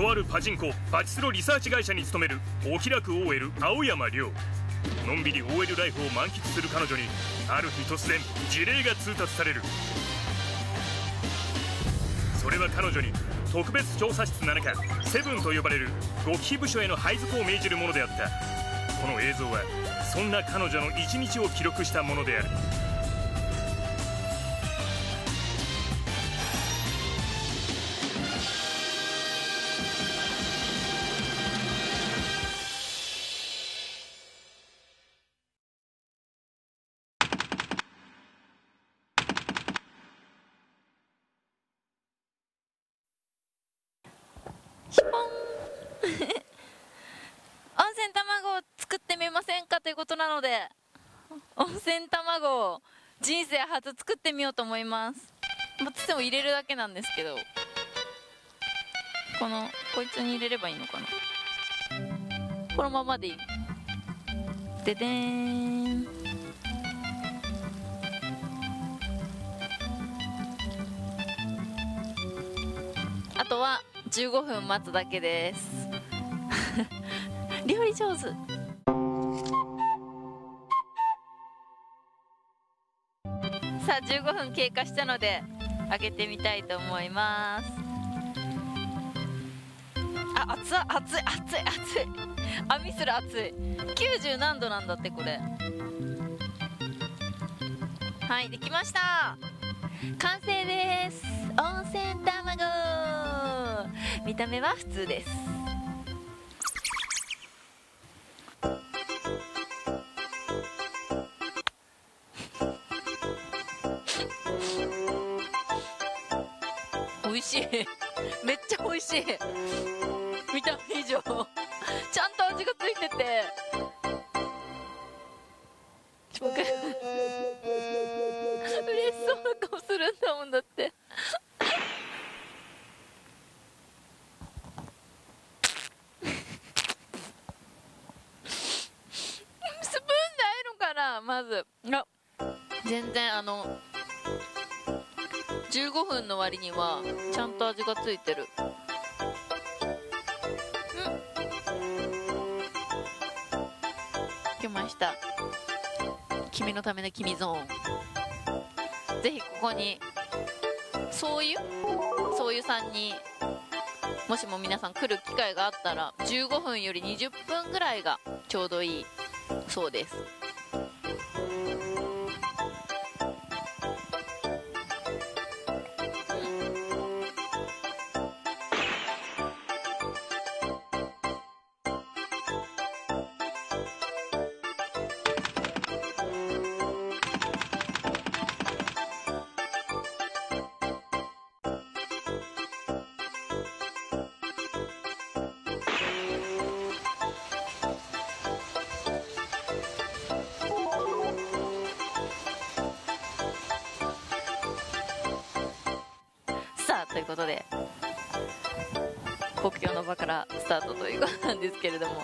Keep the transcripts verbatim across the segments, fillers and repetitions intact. とあるパチンコパチスロリサーチ会社に勤めるお気楽 オーエル 青山亮。のんびり オーエル ライフを満喫する彼女にある日突然辞令が通達される。それは彼女に特別調査室ななかセブンと呼ばれる極秘部署への配属を命じるものであった。この映像はそんな彼女の一日を記録したものである。温泉卵を作ってみませんかということなので、温泉卵を人生初作ってみようと思います。つっても入れるだけなんですけど、このこいつに入れればいいのかな。このままでいい。ででーん。あとはじゅうごふん待つだけです料理上手。さあじゅうごふん経過したので開けてみたいと思います。あ、熱い熱い熱い熱い、網する熱い。きゅうじゅうなんどなんだってこれ。はい、できました。完成です。温泉卵、見た目は普通です。美味しいめっちゃ美味しい。見た目以上ちゃんと味がついてて嬉しそうな顔するんだもんだってスプーンないのかな。まずあ、全然あのじゅうごふんの割にはちゃんと味がついてる。うん、来ました。君のための君ゾーン。ぜひここにそういうそういうさんにもしも皆さん来る機会があったら、じゅうごふんよりにじゅっぷんぐらいがちょうどいいそうです。ということで国境の場からスタートということなんですけれども、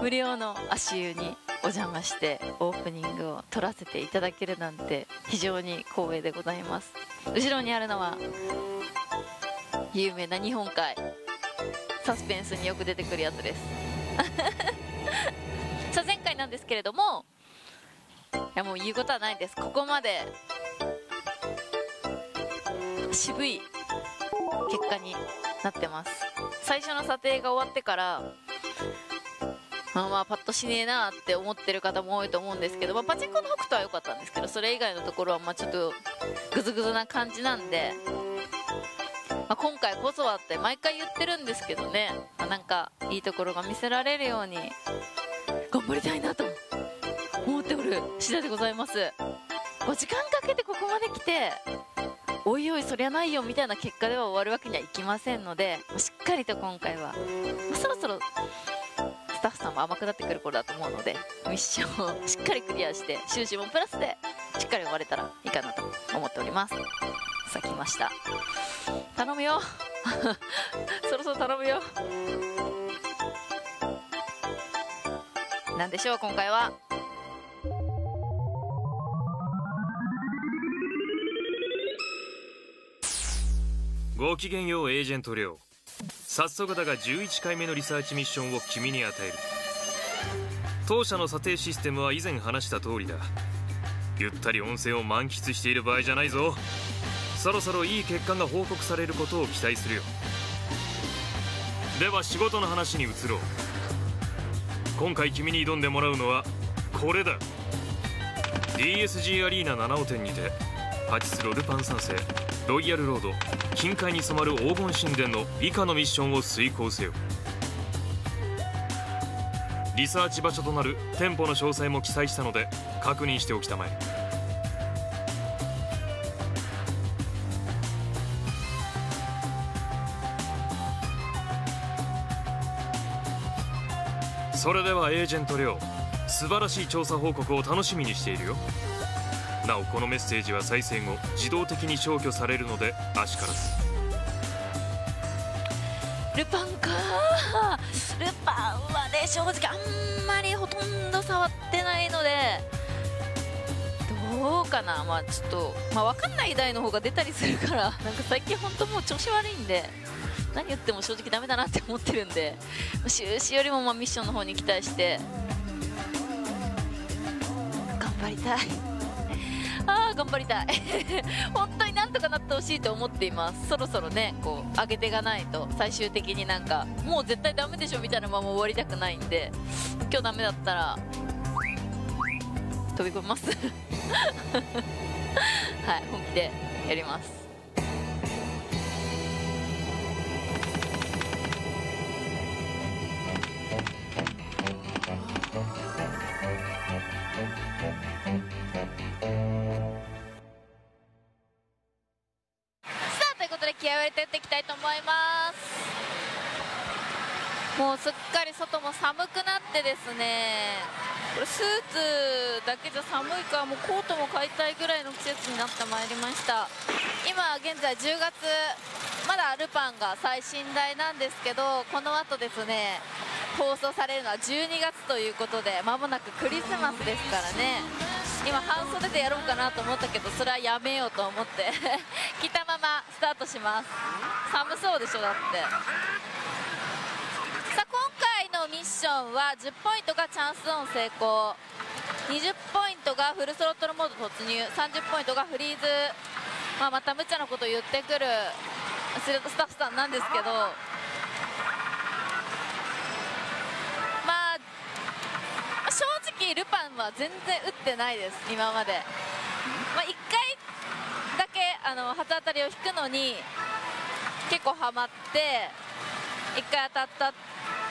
無料の足湯にお邪魔してオープニングを撮らせていただけるなんて非常に光栄でございます。後ろにあるのは有名な日本海、サスペンスによく出てくるやつですさあ前回なんですけれども、いやもう言うことはないです。ここまで渋い結果になってます。最初の査定が終わってから、まあまあパッとしねえなって思ってる方も多いと思うんですけど、まあ、パチンコの北斗は良かったんですけど、それ以外のところはまあちょっとグズグズな感じなんで、まあ、今回こそはって毎回言ってるんですけどね、まあ、なんかいいところが見せられるように頑張りたいなと思っておる次第でございます。ごじかんかけてここまで来ておいおいそりゃないよみたいな結果では終わるわけにはいきませんので、しっかりと今回は、まあ、そろそろスタッフさんも甘くなってくる頃だと思うので、ミッションをしっかりクリアして収支もプラスでしっかり終われたらいいかなと思っております。さあ来ました。頼むよそろそろ頼むよ。なんでしょう今回は。ごきげんようエージェント亮。早速だがじゅういっかいめのリサーチミッションを君に与える。当社の査定システムは以前話した通りだ。ゆったり温泉を満喫している場合じゃないぞ。そろそろいい結果が報告されることを期待するよ。では仕事の話に移ろう。今回君に挑んでもらうのはこれだ。 ディーエスジー アリーナななおうてんにてパチスロルパン三世ロイヤルロード近海に染まる黄金神殿の以下のミッションを遂行せよ。リサーチ場所となる店舗の詳細も記載したので確認しておきたまえ。それではエージェントレオ、素晴らしい調査報告を楽しみにしているよ。なおこのメッセージは再生後自動的に消去されるのであしからず。ルパンかー。ルパンはね、正直あんまりほとんど触ってないのでどうかな。まあちょっと、まあ、分かんない台の方が出たりするから、なんか最近本当もう調子悪いんで何言っても正直ダメだなって思ってるんで、収支よりもまあミッションの方に期待して頑張りたい。ああ頑張りたい本当になんとかなってほしいと思っています。そろそろねこう上げていかないと最終的になんかもう絶対ダメでしょみたいなまま終わりたくないんで、今日ダメだったら飛び込みますはい、本気でやります。打っていきたいと思います。もうすっかり外も寒くなってですね、これスーツだけじゃ寒いからもうコートも買いたいぐらいの季節になってまいりました。今現在じゅうがつ、まだルパンが最新台なんですけど、この後ですね放送されるのはじゅうにがつということで、まもなくクリスマスですからね。今半袖でやろうかなと思ったけどそれはやめようと思って着たままスタートします。寒そうでしょだって。さあ今回のミッションはじゅっポイントがチャンスオン成功、にじゅっポイントがフルスロットルモード突入、さんじゅっポイントがフリーズ、まあ、また無茶なこと言ってくるスタッフさんなんですけど、正直ルパンは全然打ってないです今まで。まあ、いっかいだけあの初当たりを引くのに結構ハマっていっかい当たった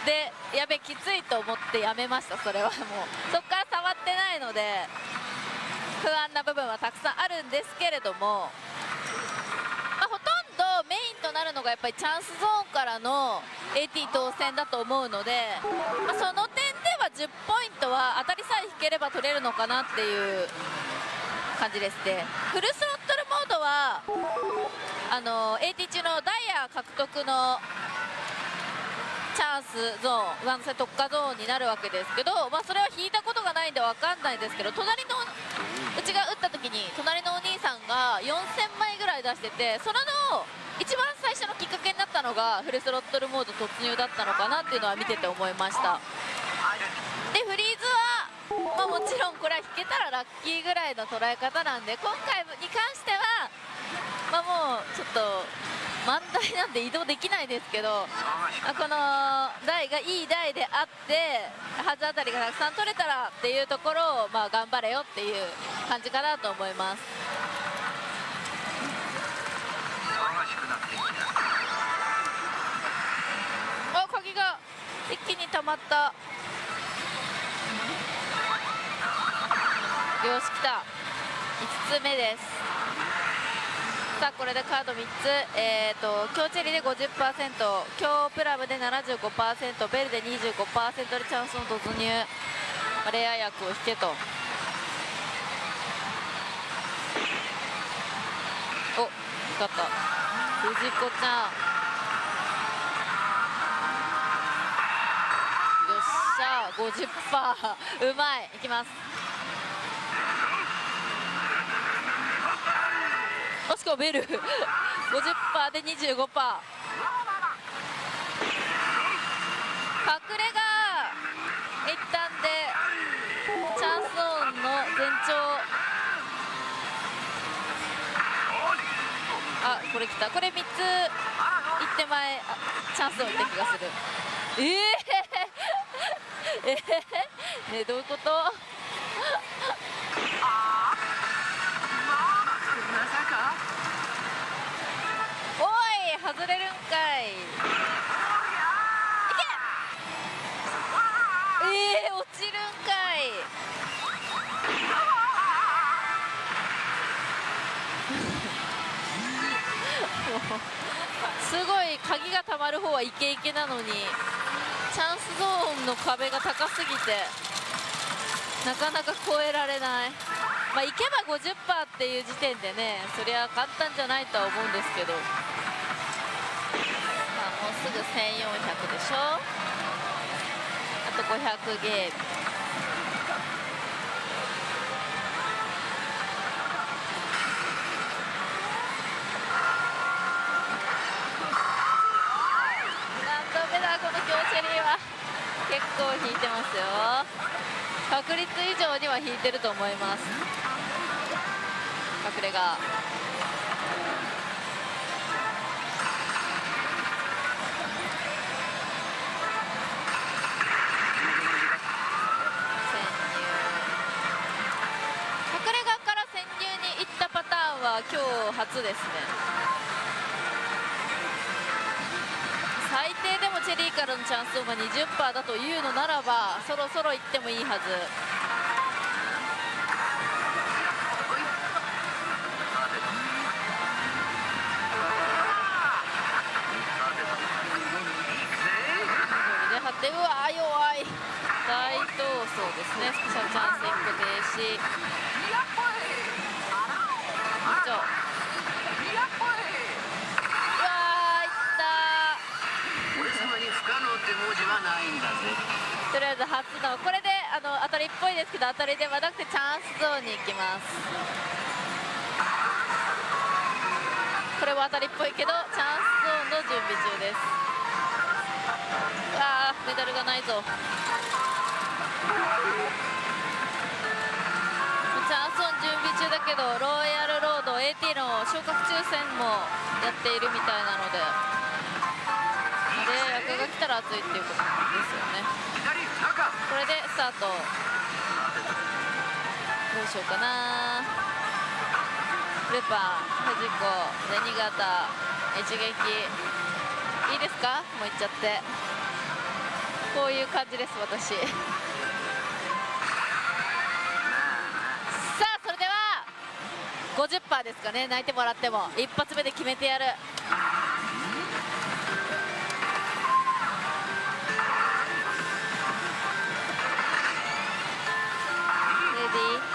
でやべきついと思ってやめました。それはもうそこから触ってないので不安な部分はたくさんあるんですけれども、まあ、ほとんどメインとなるのがやっぱりチャンスゾーンからの エーティー 当選だと思うので、まあ、その点じゅっポイントは当たりさえ引ければ取れるのかなっていう感じですね。フルスロットルモードはあの エーティー 中のダイヤ獲得のチャンスゾーン、上乗せ特化ゾーンになるわけですけど、まあ、それは引いたことがないんで分かんないんですけど、隣のうちが打った時に隣のお兄さんがよんせんまいぐらい出してて、それの一番最初のきっかけになったのがフルスロットルモード突入だったのかなっていうのは見てて思いました。でフリーズは、まあ、もちろんこれは引けたらラッキーぐらいの捉え方なんで、今回に関しては、まあ、もうちょっと満台なんで移動できないですけど、この台がいい台であって初当たりがたくさん取れたらっていうところを、まあ、頑張れよっていう感じかなと思います。お、鍵が一気に溜まった。よし来た、いつつめです。さあこれでカードみっつ、えーと強チェリで ごじゅっパーセント、 強プラムで ななじゅうごパーセント、 ベルで にじゅうごパーセント でチャンスの突入、レア役を引けと。おっ引かった藤子ちゃん。よっしゃ ごじゅっパーセント うまい、いきます。もしくはベル ごじゅっパーセント で にじゅうごパーセント、れが一旦でチャンスオンの前兆。あ、これ来た。これみっついって前、あ、チャンスオンって気がする。えー、えー、ねえ、どういうこと？外れるんかい。いけ！えー、落ちるんかい。すごい鍵がたまる方はイケイケなのに、チャンスゾーンの壁が高すぎてなかなか越えられない。まあ、いけば ごじゅっパーセント っていう時点でね、そりゃ簡単じゃないとは思うんですけど。すぐせんよんひゃくでしょ。あとごひゃくゲーム。何度目だこの強チェリーは。結構引いてますよ。確率以上には引いてると思います。隠れが今日初ですね。最低でもチェリーからのチャンスオンが にじゅっパーセント だというのならば、そろそろいってもいいはず。で、うわ、弱い。大闘争ですね。スペシャルチャンスいっこ停止。うわー、いったー。とりあえず初のこれであの当たりっぽいですけど、当たりではなくてチャンスゾーンに行きます。これは当たりっぽいけどチャンスゾーンの準備中です。あー、メダルがないぞ。チャンスオン準備中だけど、ロイヤルロード エーティー の昇格抽選もやっているみたいなので、で赤が来たら熱いっていうことですよね。これでスタート。どうしようかな。ルパン、フジコ、銭形、一撃。いいですか、もう行っちゃって。こういう感じです、私。ごじゅっパーセント ですかね。泣いても笑っても一発目で決めてやる。レディー。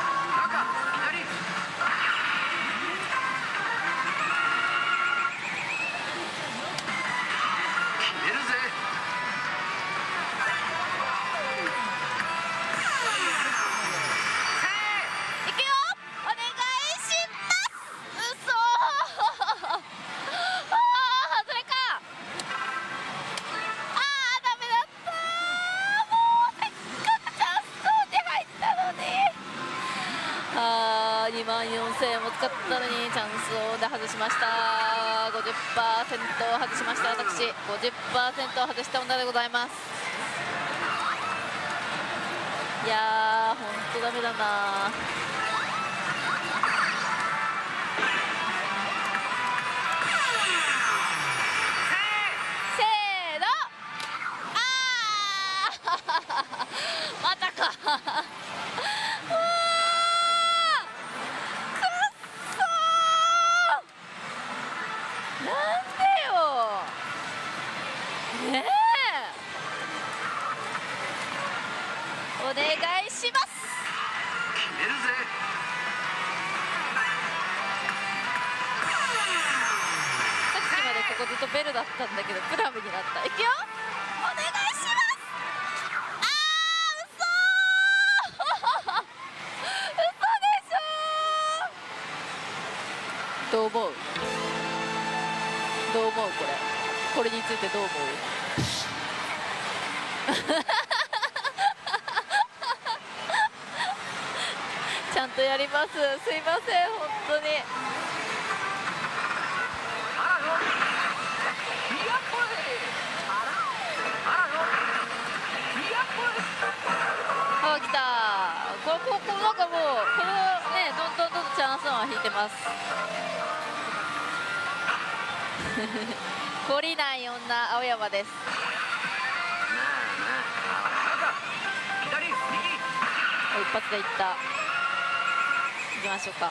にまんよんせんえんも使ったのにチャンスをで外しました。 ごじゅっパーセント を外しました。私 ごじゅっパーセント を外した女でございます。いやー、ほんとダメだな。せーの、あーまたか。お願いします。決めるぜ。さっきまでここずっとベルだったんだけどプラムになった。いくよ。お願いします。ああ、嘘ー。嘘でしょー。どう思う？どう思うこれ？これについてどう思う？ちゃんとやります。すいません、本当に。あ、来た。ここ、ここなんかもう、このね、どんどんどんどんチャンスを引いてます。懲りない女、青山です。一発でいった。行きましょうか。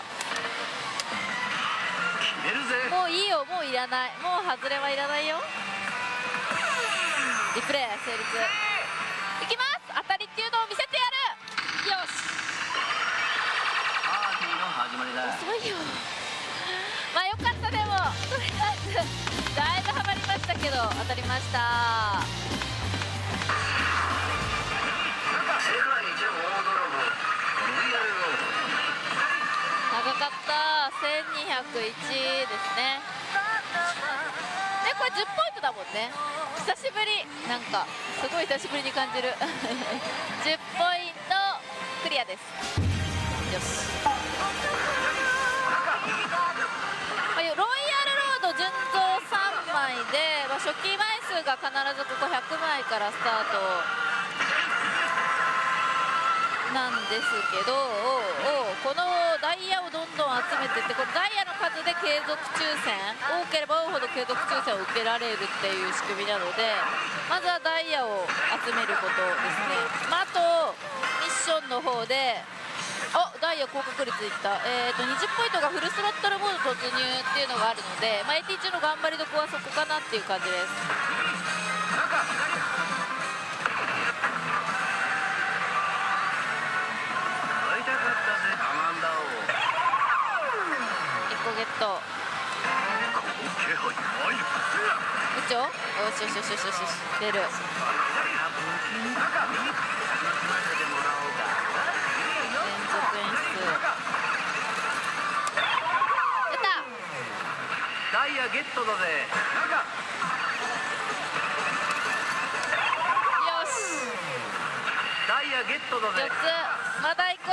決めるぜ。もういいよ、もういらない、もう外れはいらないよ。リプレイ成立。いきます。当たりっていうのを見せてやる。よし。パーティーの始まりだ。遅いよ。まあ良かったでも、とりあえずだいぶハマりましたけど当たりました。長かったせんにひゃくいちですね。でこれじゅっポイントだもんね。久しぶり、なんかすごい久しぶりに感じる。じゅっポイントクリアです。よし、ロイヤルロード順増さんまいで、まあ、初期枚数が必ずここひゃくまいからスタートなんですけど、このダイヤをどんどん集めていって、このダイヤの数で継続抽選、多ければ多いほど継続抽選を受けられるっていう仕組みなので、まずはダイヤを集めることですね。まあ、あとミッションの方で、あ、ダイヤ高確率いった、えー、とにじゅっポイントがフルスロットルモード突入っていうのがあるので、まあ、エーティー 中の頑張りどころはそこかなっていう感じです。ゲット。部長、よしよしよしよしよし、出る。ダイヤゲットだぜ。よし。ダイヤゲットだぜ。よっつ、まだ行こ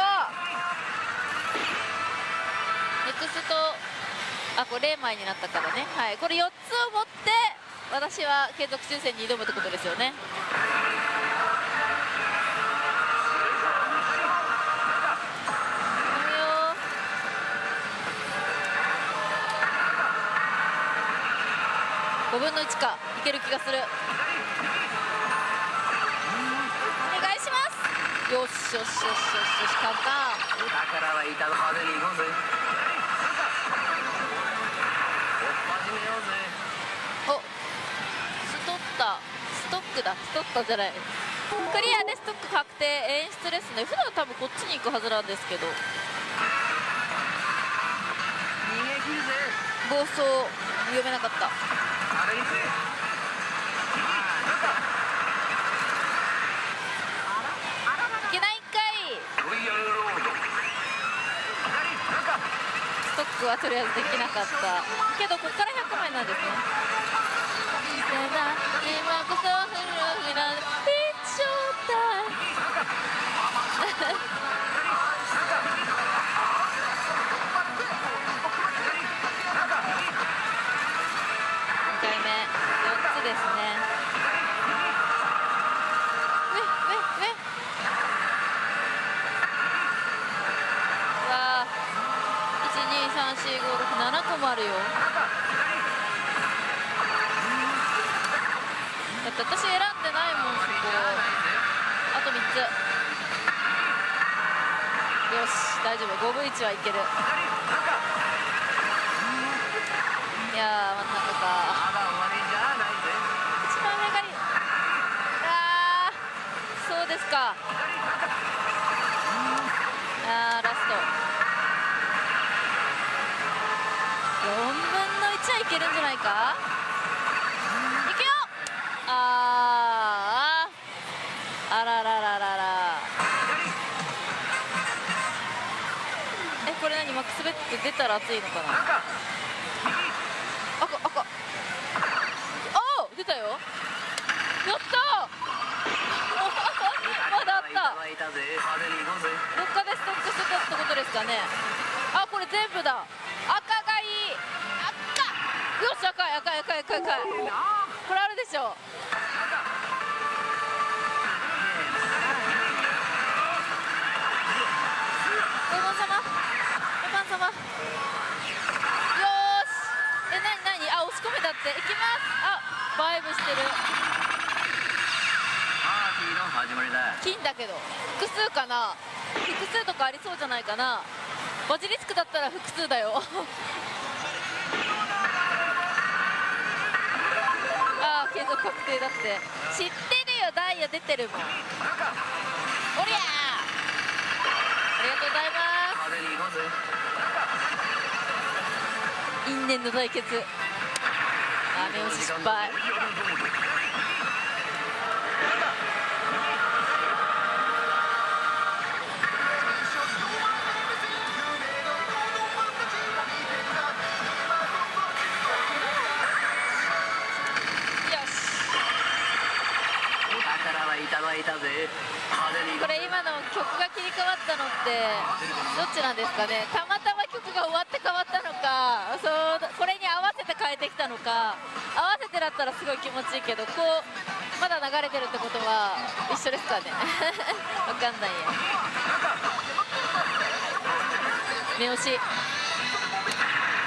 う。ネクスト。あ、これれいまいになったからね、はい、これよっつを持って私は継続抽選に挑むってことですよね。ごぶんのいちか、いける気がする。お願いします。よしよしよしよしよし、カンカン。ストックじゃない。クリアでストック確定、演出ですね。普段多分こっちに行くはずなんですけど、暴走読めなかった。いけないんかい。ストックはとりあえずできなかったけど、ここからひゃくまいなんですね。今こそフルオフなピッチョータイム。にかいめ、よっつですね。ねねね。わあ、いち、に、さん、し、ご、ろく、ななこもあるよ。私選んでないもん、そこ。あとみっつ。よし、大丈夫、ごぶんいちはいける。いやー、真ん中か。一番上がり。あー、そうですか。あー、ラスト。よんぶんのいちはいけるんじゃないか。あーあらららららら、え、これ何、マックスベット出たら熱いのかな。赤赤、おお、出たよ。やったー。ちゃ赤い赤い赤い赤い赤い、これあるでしょ。レモン様、レパン様、よーし。え、なになに、あ、押し込めたって。いきます。あ、バイブしてる。パーティーの始まりだ。金だけど複数かな、複数とかありそうじゃないかな。バジリスクだったら複数だよ。継続確定だって。知ってるよ、ダイヤ出てるもん。おりゃー、ありがとうございます。因縁の対決、雨押し失敗。これ今の曲が切り替わったのってどっちなんですかね。たまたま曲が終わって変わったのか、そうこれに合わせて変えてきたのか。合わせてだったらすごい気持ちいいけど、こうまだ流れてるってことは一緒ですかね。わかんないや。目押し、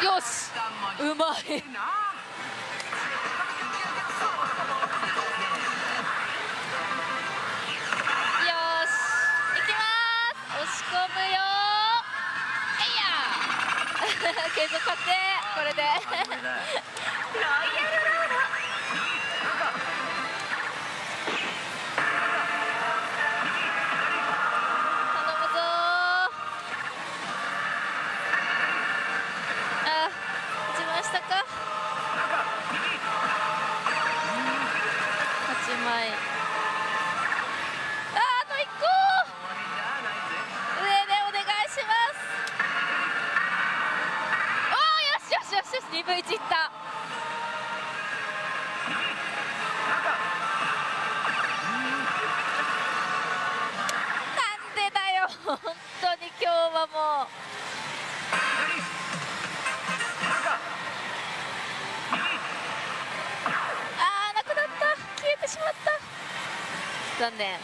よし、うまい。飛ぶよー、えいやー。継続確定、これで。ロイヤルロード。頼むぞー。あ、落ちましたか。はちまい。にぶんいちいった。なんでだよ、本当に今日はもう。あー、なくなった、消えてしまった、残念。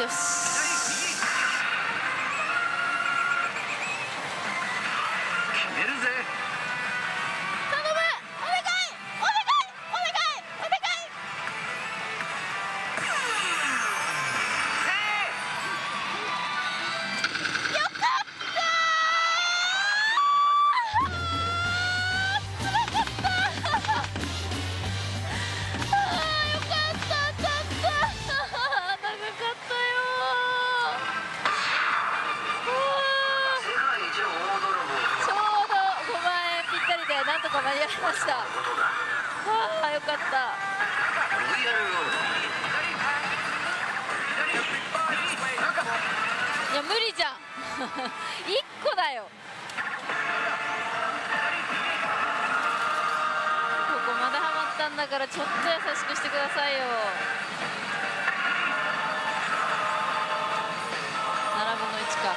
よし、決めるぜ。頼む、お願いお願いお願いお願い。よかったー、つらかった。あ、よかっただった。長かったよ。なんとか間に合いました。はあ、よかった。いや、無理じゃん。一個だよ。ここまだハマったんだから、ちょっと優しくしてくださいよ。ななぶんのいちか。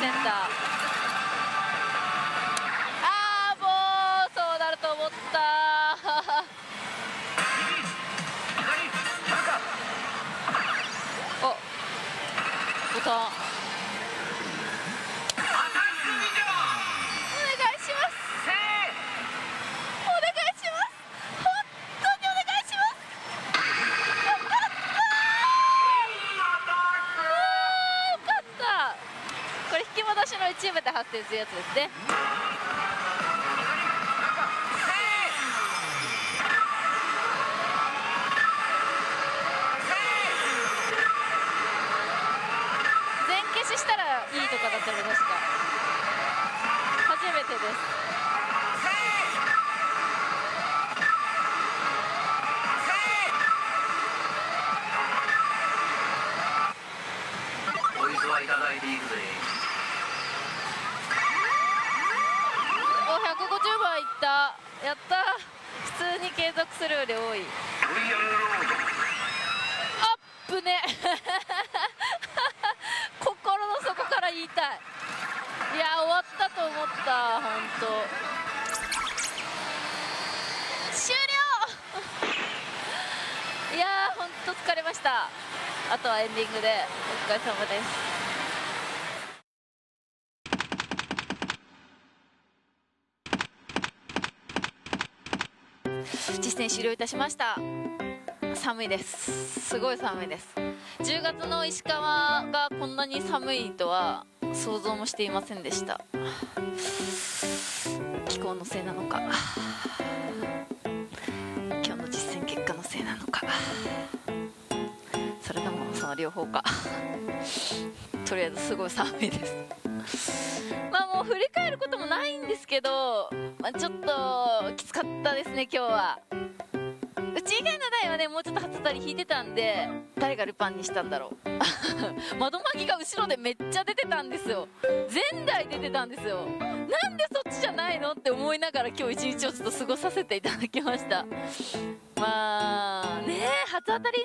センター。お願いします。お願いします。本当にお願いします。よかった。よかった。これ引き戻しの一部で発生するやつですね。確か初めてです。お、ひゃくごじゅうばんいった。やった。普通に継続するより多い。アップね心の底から言いたい。いや終わったと思った。本当終了いやー本当疲れました。あとはエンディングでお疲れ様です。実践終了いたしました。寒いです。すごい寒いです。じゅうがつの石川がこんなに寒いとは想像もしていませんでした。気候のせいなのか今日の実践結果のせいなのか、それともその両方かとりあえずすごい寒いですまあもう振り返ることもないんですけど、まあ、ちょっときつかったですね今日は。うち以外の台はねもうちょっと初台引いてたんで、誰がルパンにしたんだろう窓巻きが後ろでめっちゃ出てたんですよ。前台出てたんですよ。なんでそっちじゃないのって思いながら今日一日をちょっと過ごさせていただきました。まあね初当たり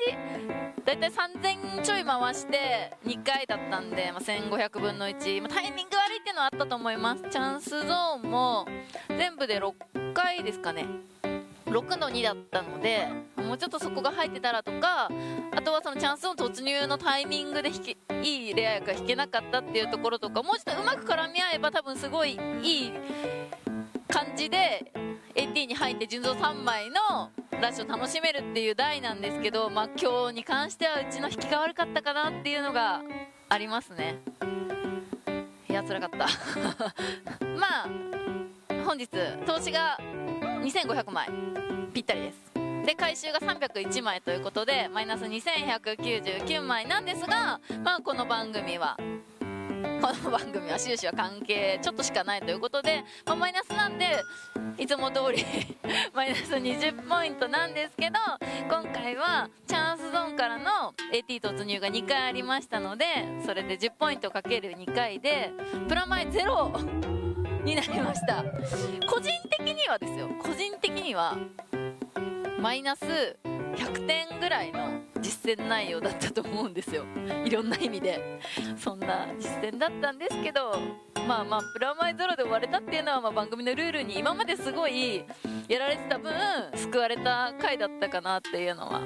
だいたいさんぜんちょい回してにかいだったんで、まあ、せんごひゃくぶんのいち、まあ、タイミング悪いっていうのはあったと思います。チャンスゾーンも全部でろっかいですかね、ろくのにだったのでもうちょっとそこが入ってたらとか、あとはそのチャンスゾーン突入のタイミングで引けいいレア役が引けなかったっていうところとか、もうちょっとうまく絡み合えば多分すごいいい感じで エーティー に入って順蔵さんまいのラッシュを楽しめるっていう台なんですけど、まあ、今日に関してはうちの引きが悪かったかなっていうのがありますね。いや辛かったまあ本日投資がにせんごひゃくまいぴったりです。で回収がさんびゃくいちまいということでマイナスにせんひゃくきゅうじゅうきゅうまいなんですが、まあこの番組はこの番組は収支は関係ちょっとしかないということで、まあ、マイナスなんでいつも通りマイナスにじゅうポイントなんですけど、今回はチャンスゾーンからの エーティー 突入がにかいありましたので、それでじゅうポイントかけるにかいでプラマイゼロになりました。個人的にはですよ、個人的にはマイナスひゃくてんぐらいの実践内容だったと思うんですよ。いろんな意味でそんな実践だったんですけど、まあまあプラマイゼロで終われたっていうのは、まあ番組のルールに今まですごいやられてた分救われた回だったかなっていうのは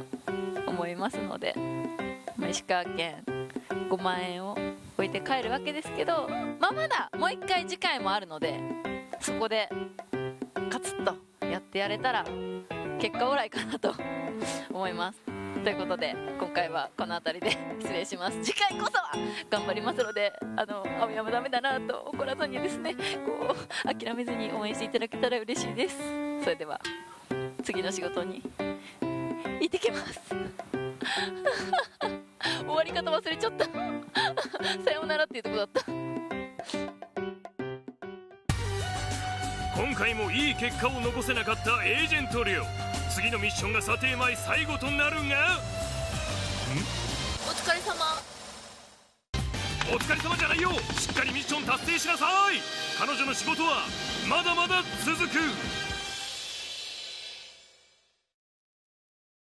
思いますので、まあ、石川県ごまんえんを置いて帰るわけですけど、まあまだもう一回次回もあるので、そこでカツッとやってやれたら結果オーライかなと思います。ということで今回はこの辺りで失礼します。次回こそは頑張りますので、あの青山ダメだなと怒らずにですね、こう諦めずに応援していただけたら嬉しいです。それでは次の仕事に行ってきます終わり方忘れちゃったさようならっていうとこだった。今回もいい結果を残せなかったエージェントリオ、次のミッションが査定前最後となるがん、お疲れ様。お疲れ様じゃないよ、しっかりミッション達成しなさい。彼女の仕事はまだまだ続く。